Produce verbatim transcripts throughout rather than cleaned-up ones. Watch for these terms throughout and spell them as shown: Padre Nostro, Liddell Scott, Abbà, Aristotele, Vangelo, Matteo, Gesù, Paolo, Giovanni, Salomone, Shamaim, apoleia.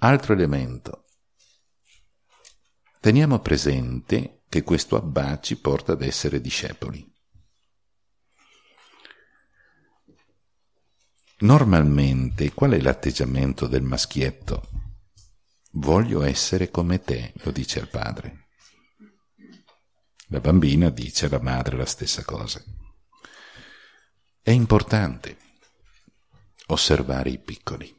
Altro elemento. Teniamo presente che questo Abbà ci porta ad essere discepoli. Normalmente, qual è l'atteggiamento del maschietto? Voglio essere come te, lo dice al padre. La bambina dice alla madre la stessa cosa. È importante osservare i piccoli.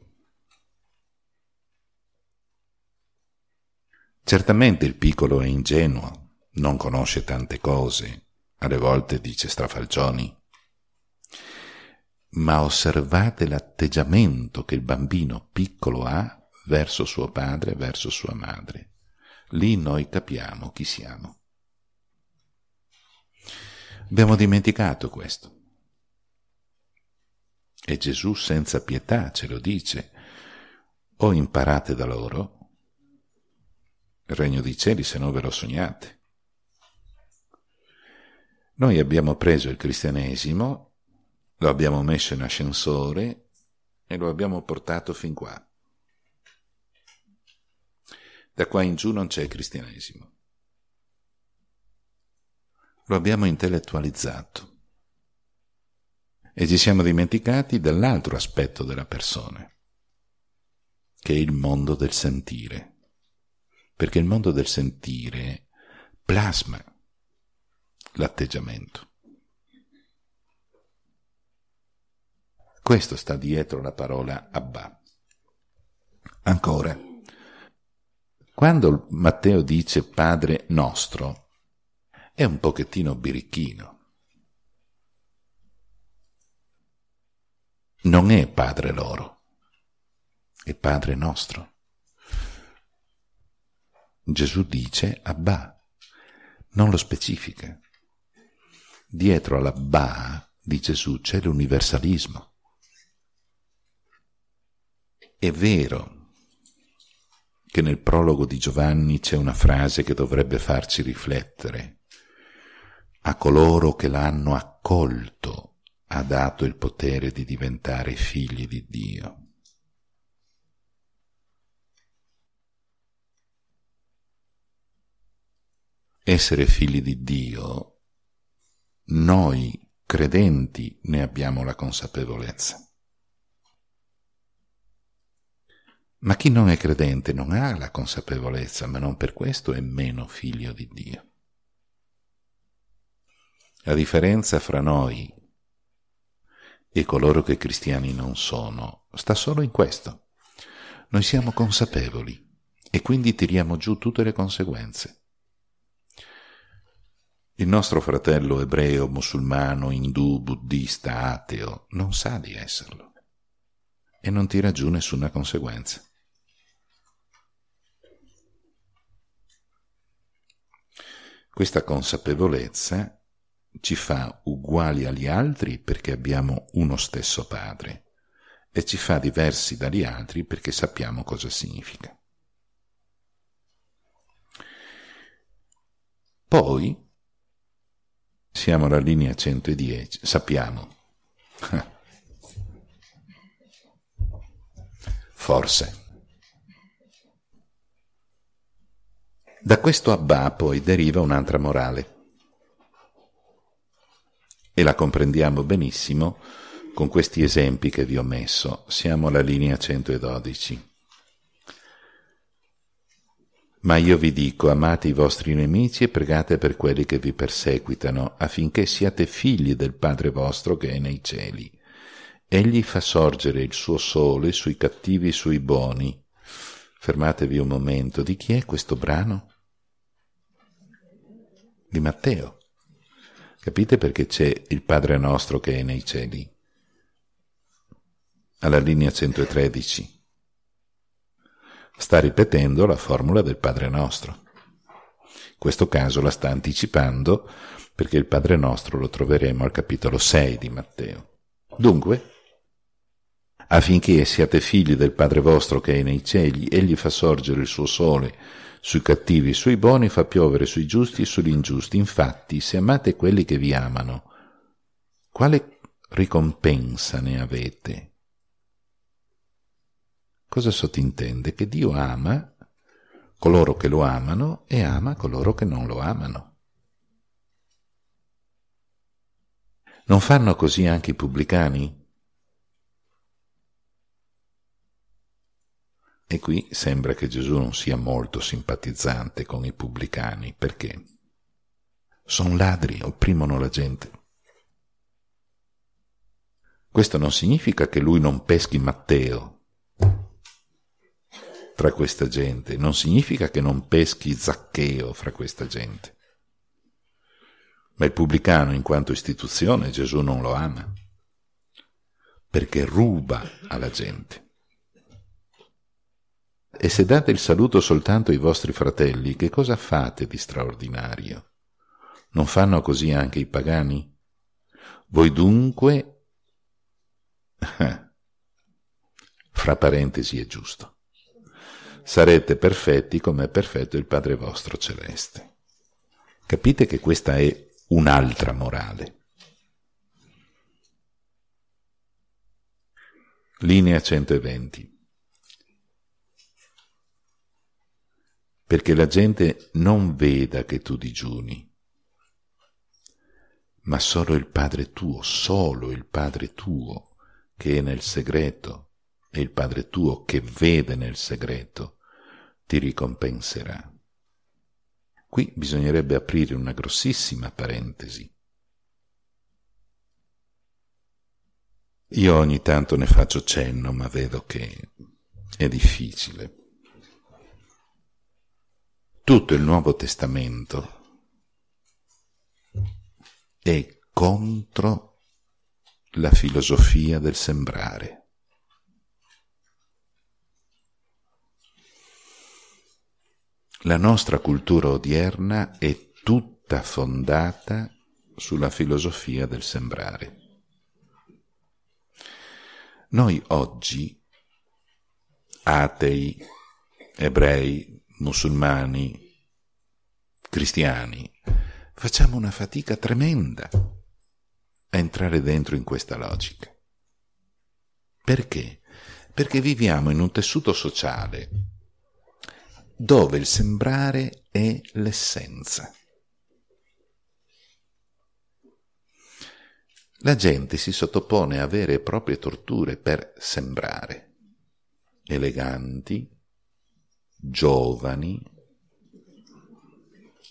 Certamente il piccolo è ingenuo, non conosce tante cose, alle volte dice strafalcioni, ma osservate l'atteggiamento che il bambino piccolo ha verso suo padre, verso sua madre. Lì noi capiamo chi siamo. Abbiamo dimenticato questo. E Gesù senza pietà ce lo dice: o imparate da loro il regno dei cieli, se non ve lo sognate. Noi abbiamo preso il cristianesimo, lo abbiamo messo in ascensore e lo abbiamo portato fin qua. Da qua in giù non c'è il cristianesimo. Lo abbiamo intellettualizzato e ci siamo dimenticati dell'altro aspetto della persona, che è il mondo del sentire. Perché il mondo del sentire plasma l'atteggiamento. Questo sta dietro la parola Abbà. Ancora, quando Matteo dice Padre nostro, è un pochettino birichino. Non è Padre loro, è Padre nostro. Gesù dice Abbà, non lo specifica. Dietro all'Abbà di Gesù c'è l'universalismo. È vero che nel prologo di Giovanni c'è una frase che dovrebbe farci riflettere. A coloro che l'hanno accolto ha dato il potere di diventare figli di Dio. Essere figli di Dio, noi credenti ne abbiamo la consapevolezza. Ma chi non è credente non ha la consapevolezza, ma non per questo è meno figlio di Dio. La differenza fra noi e coloro che cristiani non sono sta solo in questo. Noi siamo consapevoli e quindi tiriamo giù tutte le conseguenze. Il nostro fratello ebreo, musulmano, indù, buddista, ateo, non sa di esserlo e non tira giù nessuna conseguenza. Questa consapevolezza ci fa uguali agli altri perché abbiamo uno stesso padre e ci fa diversi dagli altri perché sappiamo cosa significa. Poi, siamo alla linea centodieci, sappiamo. Forse. Da questo Abbà poi deriva un'altra morale. E la comprendiamo benissimo con questi esempi che vi ho messo. Siamo alla linea centododici. Ma io vi dico, amate i vostri nemici e pregate per quelli che vi perseguitano, affinché siate figli del Padre vostro che è nei cieli. Egli fa sorgere il suo sole sui cattivi e sui buoni. Fermatevi un momento, di chi è questo brano? Di Matteo. Capite perché c'è il Padre nostro che è nei cieli? Alla linea centotredici. Sta ripetendo la formula del Padre nostro. In questo caso la sta anticipando perché il Padre nostro lo troveremo al capitolo sei di Matteo. Dunque, affinché siate figli del Padre vostro che è nei cieli, egli fa sorgere il suo sole sui cattivi e sui buoni, fa piovere sui giusti e sugli ingiusti. Infatti, se amate quelli che vi amano, quale ricompensa ne avete? Cosa sottintende? Che Dio ama coloro che lo amano e ama coloro che non lo amano. Non fanno così anche i pubblicani? E qui sembra che Gesù non sia molto simpatizzante con i pubblicani, perché sono ladri, opprimono la gente. Questo non significa che lui non peschi Matteo fra questa gente, non significa che non peschi Zaccheo fra questa gente. Ma il pubblicano, in quanto istituzione, Gesù non lo ama, perché ruba alla gente. E se date il saluto soltanto ai vostri fratelli, che cosa fate di straordinario? Non fanno così anche i pagani? Voi dunque... fra parentesi è giusto. Sarete perfetti come è perfetto il Padre vostro celeste. Capite che questa è un'altra morale. Linea centoventi. Perché la gente non veda che tu digiuni, ma solo il Padre tuo, solo il Padre tuo, che è nel segreto, e il Padre tuo che vede nel segreto ti ricompenserà. Qui bisognerebbe aprire una grossissima parentesi. Io ogni tanto ne faccio cenno, ma vedo che è difficile. Tutto il Nuovo Testamento è contro la filosofia del sembrare. La nostra cultura odierna è tutta fondata sulla filosofia del sembrare. Noi oggi, atei, ebrei, musulmani, cristiani, facciamo una fatica tremenda a entrare dentro in questa logica. Perché? Perché viviamo in un tessuto sociale dove il sembrare è l'essenza. La gente si sottopone a vere e proprie torture per sembrare eleganti, giovani,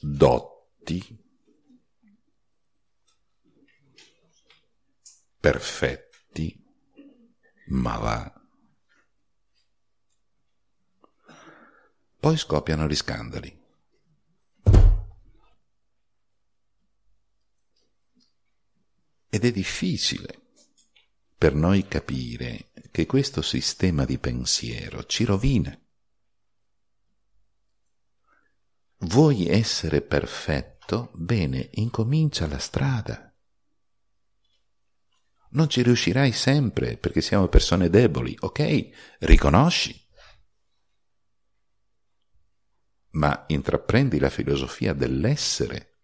dotti, perfetti, ma va. Poi scoppiano gli scandali. Ed è difficile per noi capire che questo sistema di pensiero ci rovina. Vuoi essere perfetto? Bene, incomincia la strada. Non ci riuscirai sempre, perché siamo persone deboli, ok? Riconosci. Ma intraprendi la filosofia dell'essere.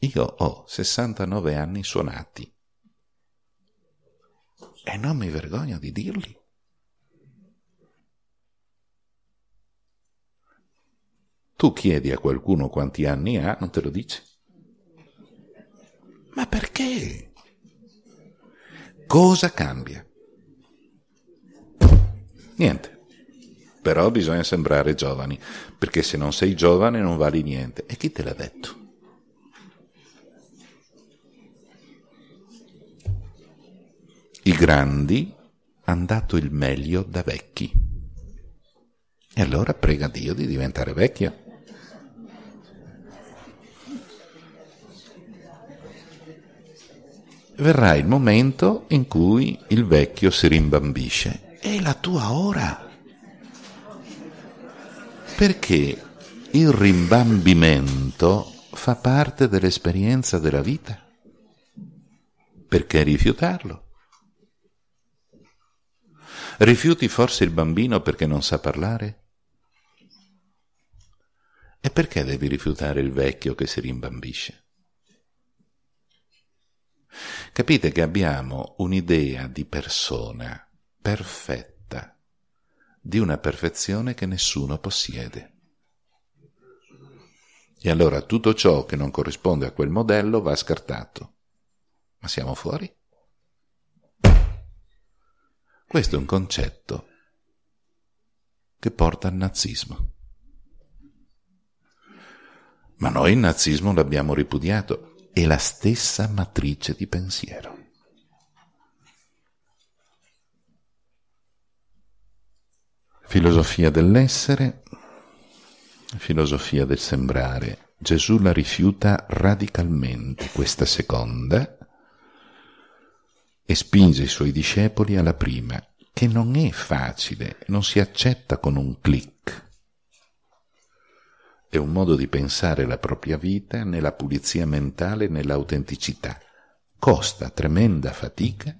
Io ho sessantanove anni suonati e non mi vergogno di dirli. Tu chiedi a qualcuno quanti anni ha, non te lo dice. Ma perché? Cosa cambia? Niente. Però bisogna sembrare giovani, perché se non sei giovane non vali niente. E chi te l'ha detto? I grandi hanno dato il meglio da vecchi. E allora prega Dio di diventare vecchio. Verrà il momento in cui il vecchio si rimbambisce. È la tua ora. Perché il rimbambimento fa parte dell'esperienza della vita. Perché rifiutarlo? Rifiuti forse il bambino perché non sa parlare? E perché devi rifiutare il vecchio che si rimbambisce? Capite che abbiamo un'idea di persona perfetta, di una perfezione che nessuno possiede. E allora tutto ciò che non corrisponde a quel modello va scartato. Ma siamo fuori? Questo è un concetto che porta al nazismo. Ma noi il nazismo l'abbiamo ripudiato. È la stessa matrice di pensiero. Filosofia dell'essere, filosofia del sembrare. Gesù la rifiuta radicalmente, questa seconda, e spinge i suoi discepoli alla prima, che non è facile, non si accetta con un clic. È un modo di pensare la propria vita nella pulizia mentale, nell'autenticità. Costa tremenda fatica,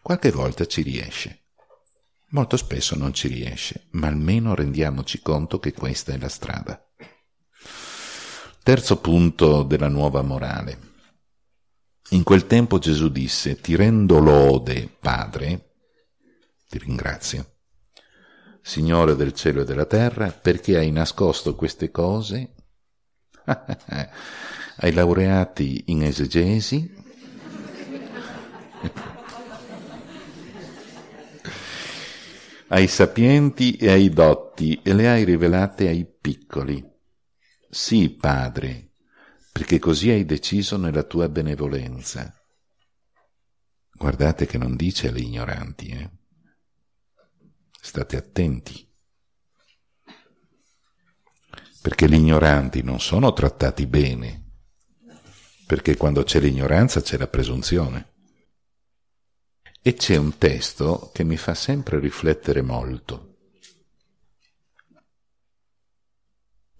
qualche volta ci riesce, molto spesso non ci riesce, ma almeno rendiamoci conto che questa è la strada. Terzo punto della nuova morale. In quel tempo Gesù disse: ti rendo lode, Padre, ti ringrazio, Signore del cielo e della terra, perché hai nascosto queste cose ai laureati in esegesi ai sapienti e ai dotti, e le hai rivelate ai piccoli. Sì, Padre, perché così hai deciso nella tua benevolenza. Guardate che non dice alle ignoranti, eh? State attenti, perché gli ignoranti non sono trattati bene, perché quando c'è l'ignoranza c'è la presunzione. E c'è un testo che mi fa sempre riflettere molto.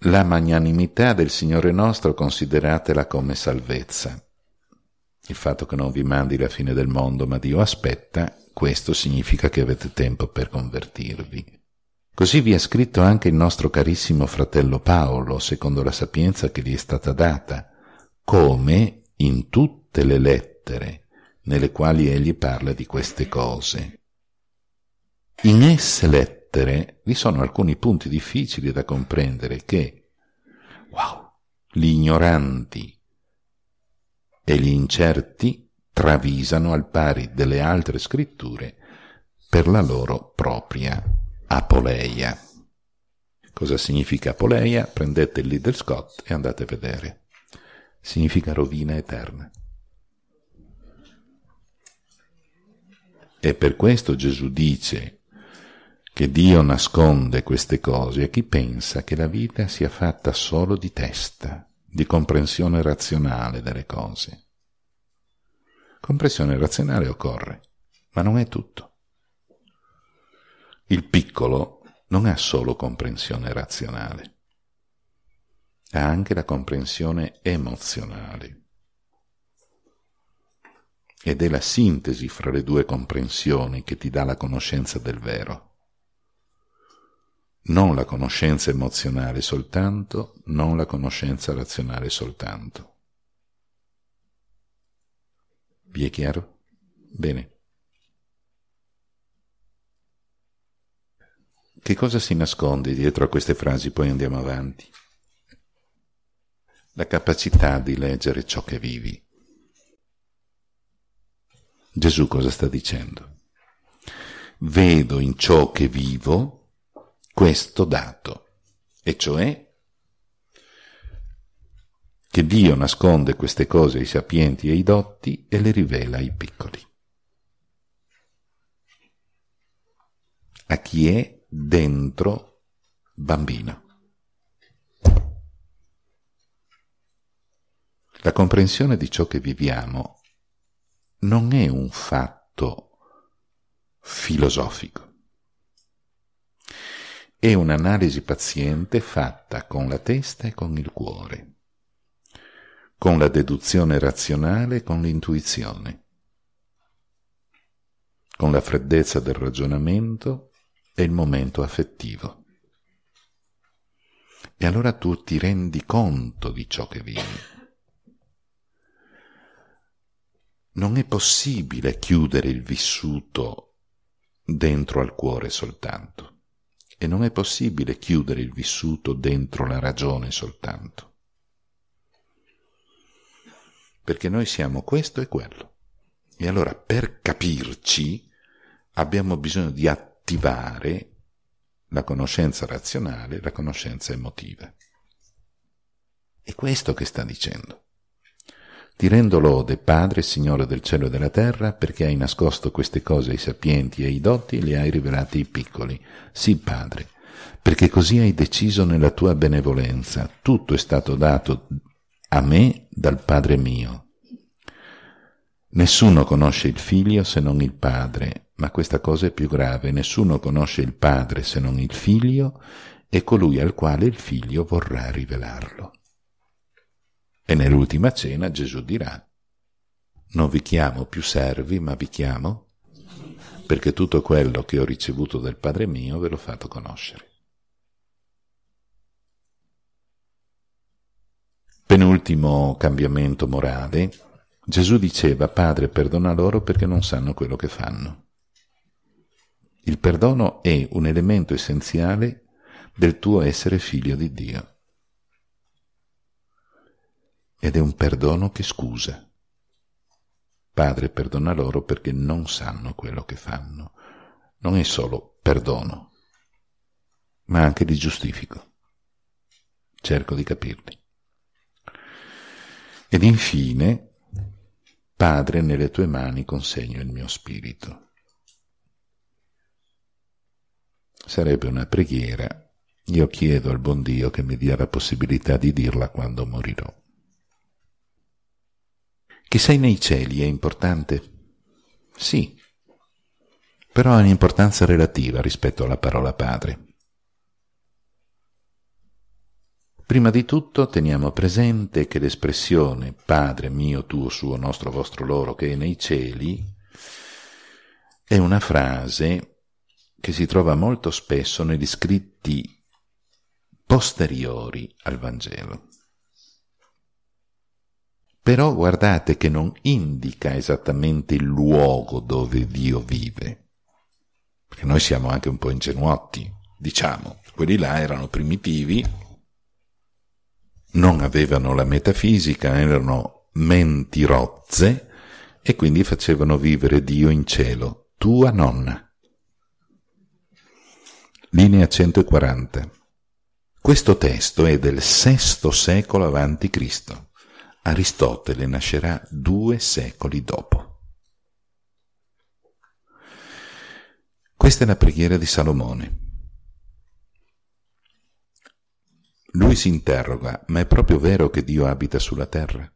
La magnanimità del Signore nostro consideratela come salvezza. Il fatto che non vi mandi la fine del mondo, ma Dio aspetta, questo significa che avete tempo per convertirvi. Così vi ha scritto anche il nostro carissimo fratello Paolo, secondo la sapienza che gli è stata data, come in tutte le lettere nelle quali egli parla di queste cose. In esse lettere vi sono alcuni punti difficili da comprendere che, wow, gli ignoranti e gli incerti travisano al pari delle altre scritture per la loro propria apoleia. Cosa significa apoleia? Prendete il Liddell Scott e andate a vedere. Significa rovina eterna. E per questo Gesù dice che Dio nasconde queste cose a chi pensa che la vita sia fatta solo di testa, di comprensione razionale delle cose. Comprensione razionale occorre, ma non è tutto. Il piccolo non ha solo comprensione razionale, ha anche la comprensione emozionale. Ed è la sintesi fra le due comprensioni che ti dà la conoscenza del vero. Non la conoscenza emozionale soltanto, non la conoscenza razionale soltanto. Vi è chiaro? Bene. Che cosa si nasconde dietro a queste frasi? Poi andiamo avanti. La capacità di leggere ciò che vivi. Gesù cosa sta dicendo? Vedo in ciò che vivo questo dato, e cioè che Dio nasconde queste cose ai sapienti e ai dotti e le rivela ai piccoli. A chi è dentro bambino. La comprensione di ciò che viviamo non è un fatto filosofico. È un'analisi paziente fatta con la testa e con il cuore, con la deduzione razionale, con l'intuizione, con la freddezza del ragionamento e il momento affettivo. E allora tu ti rendi conto di ciò che vivi. Non è possibile chiudere il vissuto dentro al cuore soltanto, e non è possibile chiudere il vissuto dentro la ragione soltanto, perché noi siamo questo e quello. E allora, per capirci, abbiamo bisogno di attivare la conoscenza razionale, la conoscenza emotiva. È questo che sta dicendo. Ti rendo lode, Padre, Signore del cielo e della terra, perché hai nascosto queste cose ai sapienti e ai dotti e le hai rivelate ai piccoli. Sì, Padre, perché così hai deciso nella tua benevolenza. Tutto è stato dato a me dal Padre mio. Nessuno conosce il Figlio se non il Padre, ma questa cosa è più grave. Nessuno conosce il Padre se non il Figlio e colui al quale il Figlio vorrà rivelarlo. E nell'ultima cena Gesù dirà: non vi chiamo più servi, ma vi chiamo, perché tutto quello che ho ricevuto dal Padre mio ve l'ho fatto conoscere. Penultimo cambiamento morale. Gesù diceva: Padre, perdona loro perché non sanno quello che fanno. Il perdono è un elemento essenziale del tuo essere figlio di Dio. Ed è un perdono che scusa. Padre, perdona loro perché non sanno quello che fanno. Non è solo perdono, ma anche li giustifico. Cerco di capirli. Ed infine, Padre, nelle tue mani consegno il mio spirito. Sarebbe una preghiera. Io chiedo al buon Dio che mi dia la possibilità di dirla quando morirò. Che sei nei cieli è importante? Sì, però ha un'importanza relativa rispetto alla parola Padre. Prima di tutto teniamo presente che l'espressione Padre mio, tuo, suo, nostro, vostro, loro, che è nei cieli, è una frase che si trova molto spesso negli scritti posteriori al Vangelo. Però guardate che non indica esattamente il luogo dove Dio vive, perché noi siamo anche un po' ingenuotti, diciamo, quelli là erano primitivi, non avevano la metafisica, erano menti rozze e quindi facevano vivere Dio in cielo, tua nonna. Linea centoquaranta. Questo testo è del sesto secolo avanti Cristo. Aristotele nascerà due secoli dopo. Questa è la preghiera di Salomone. Lui si interroga: ma è proprio vero che Dio abita sulla terra?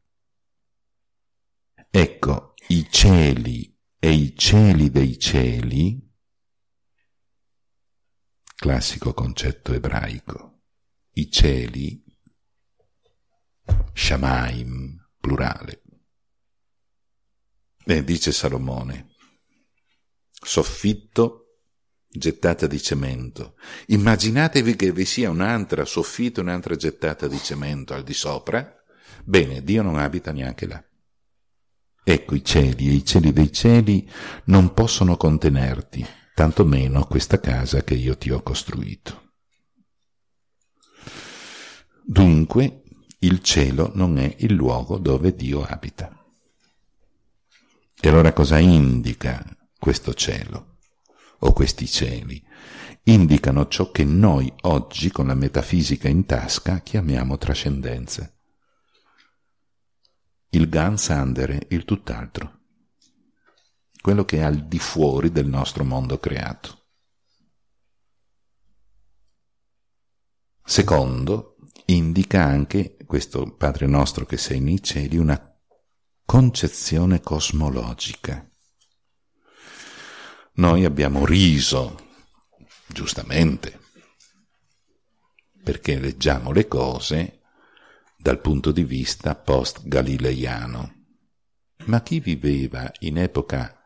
Ecco, i cieli e i cieli dei cieli, classico concetto ebraico, i cieli, Shamaim, plurale. E dice Salomone: soffitto gettata di cemento. Immaginatevi che vi sia un'altra soffitto e un'altra gettata di cemento al di sopra. Bene, Dio non abita neanche là. Ecco, i cieli e i cieli dei cieli non possono contenerti, tantomeno questa casa che io ti ho costruito. Dunque, il cielo non è il luogo dove Dio abita. E allora cosa indica questo cielo o questi cieli? Indicano ciò che noi oggi, con la metafisica in tasca, chiamiamo trascendenza. Il ganz andere, il tutt'altro. Quello che è al di fuori del nostro mondo creato. Secondo, indica anche questo Padre nostro che sei nei cieli una concezione cosmologica. Noi abbiamo riso, giustamente, perché leggiamo le cose dal punto di vista post-galileiano. Ma chi viveva in epoca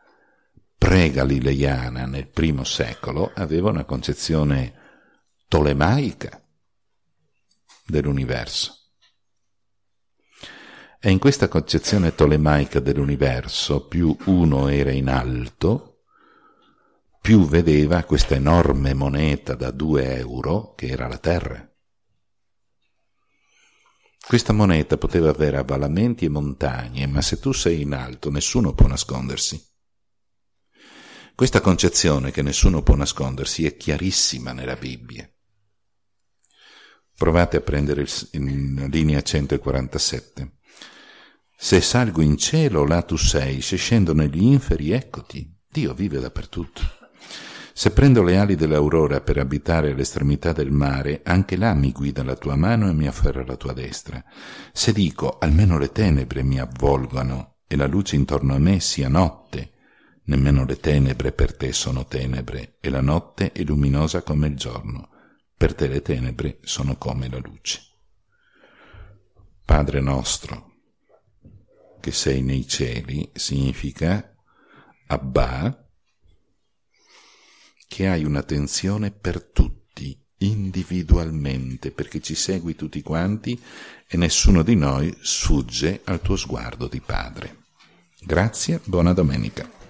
pre-galileiana nel primo secolo aveva una concezione tolemaica dell'universo. E in questa concezione tolemaica dell'universo, più uno era in alto, più vedeva questa enorme moneta da due euro, che era la Terra. Questa moneta poteva avere avvallamenti e montagne, ma se tu sei in alto, nessuno può nascondersi. Questa concezione che nessuno può nascondersi è chiarissima nella Bibbia. Provate a prendere il, in linea centoquarantasette. Se salgo in cielo, là tu sei, se scendo negli inferi, eccoti. Dio vive dappertutto. Se prendo le ali dell'aurora per abitare all'estremità del mare, anche là mi guida la tua mano e mi afferra la tua destra. Se dico, almeno le tenebre mi avvolgano e la luce intorno a me sia notte, nemmeno le tenebre per te sono tenebre, e la notte è luminosa come il giorno. Per te le tenebre sono come la luce. Padre nostro, che sei nei cieli, significa Abba, che hai un'attenzione per tutti, individualmente, perché ci segui tutti quanti e nessuno di noi sfugge al tuo sguardo di Padre. Grazie, buona domenica.